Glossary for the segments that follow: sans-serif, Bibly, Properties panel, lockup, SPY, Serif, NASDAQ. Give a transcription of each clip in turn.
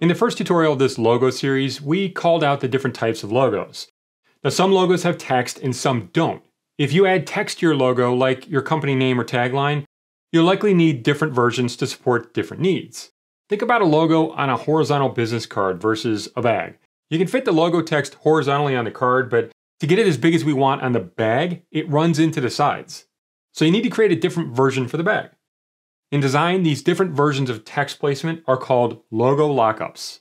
In the first tutorial of this logo series, we called out the different types of logos. Now, some logos have text and some don't. If you add text to your logo, like your company name or tagline, you'll likely need different versions to support different needs. Think about a logo on a horizontal business card versus a bag. You can fit the logo text horizontally on the card, but to get it as big as we want on the bag, it runs into the sides. So you need to create a different version for the bag. In design, these different versions of text placement are called logo lockups.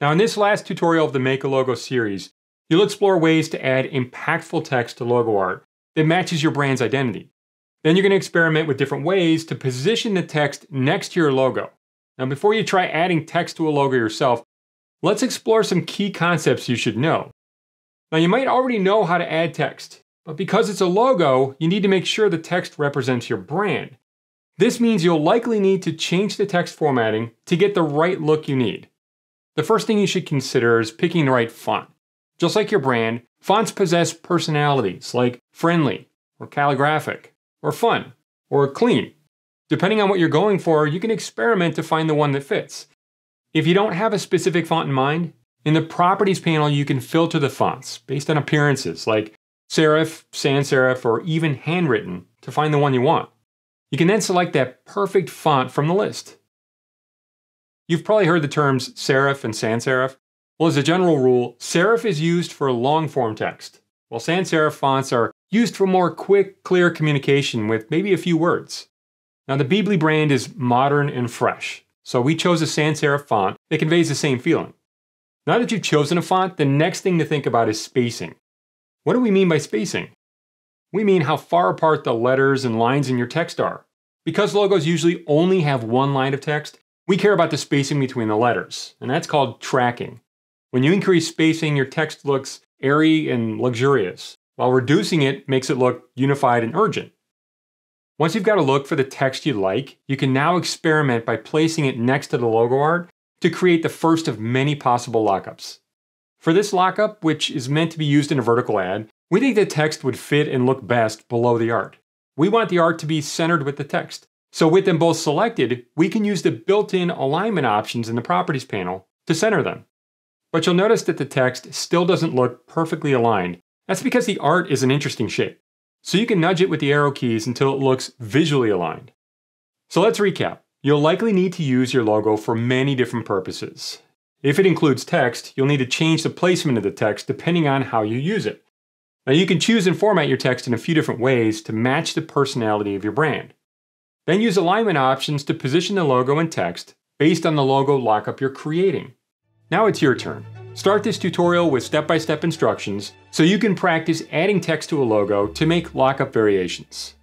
Now, in this last tutorial of the Make a Logo series, you'll explore ways to add impactful text to logo art that matches your brand's identity. Then you're going to experiment with different ways to position the text next to your logo. Now, before you try adding text to a logo yourself, let's explore some key concepts you should know. Now, you might already know how to add text, but because it's a logo, you need to make sure the text represents your brand. This means you'll likely need to change the text formatting to get the right look you need. The first thing you should consider is picking the right font. Just like your brand, fonts possess personalities like friendly, or calligraphic, or fun, or clean. Depending on what you're going for, you can experiment to find the one that fits. If you don't have a specific font in mind, in the Properties panel, you can filter the fonts based on appearances like Serif, sans-serif, or even handwritten to find the one you want. You can then select that perfect font from the list. You've probably heard the terms serif and sans-serif. Well, as a general rule, serif is used for long-form text, while sans-serif fonts are used for more quick, clear communication with maybe a few words. Now, the Bibly brand is modern and fresh, so we chose a sans-serif font that conveys the same feeling. Now that you've chosen a font, the next thing to think about is spacing. What do we mean by spacing? We mean how far apart the letters and lines in your text are. Because logos usually only have one line of text, we care about the spacing between the letters, and that's called tracking. When you increase spacing, your text looks airy and luxurious, while reducing it makes it look unified and urgent. Once you've got a look for the text you like, you can now experiment by placing it next to the logo art to create the first of many possible lockups. For this lockup, which is meant to be used in a vertical ad, we think the text would fit and look best below the art. We want the art to be centered with the text. So with them both selected, we can use the built-in alignment options in the Properties panel to center them. But you'll notice that the text still doesn't look perfectly aligned. That's because the art is an interesting shape. So you can nudge it with the arrow keys until it looks visually aligned. So let's recap. You'll likely need to use your logo for many different purposes. If it includes text, you'll need to change the placement of the text depending on how you use it. Now, you can choose and format your text in a few different ways to match the personality of your brand. Then use alignment options to position the logo and text based on the logo lockup you're creating. Now it's your turn. Start this tutorial with step-by-step instructions so you can practice adding text to a logo to make lockup variations.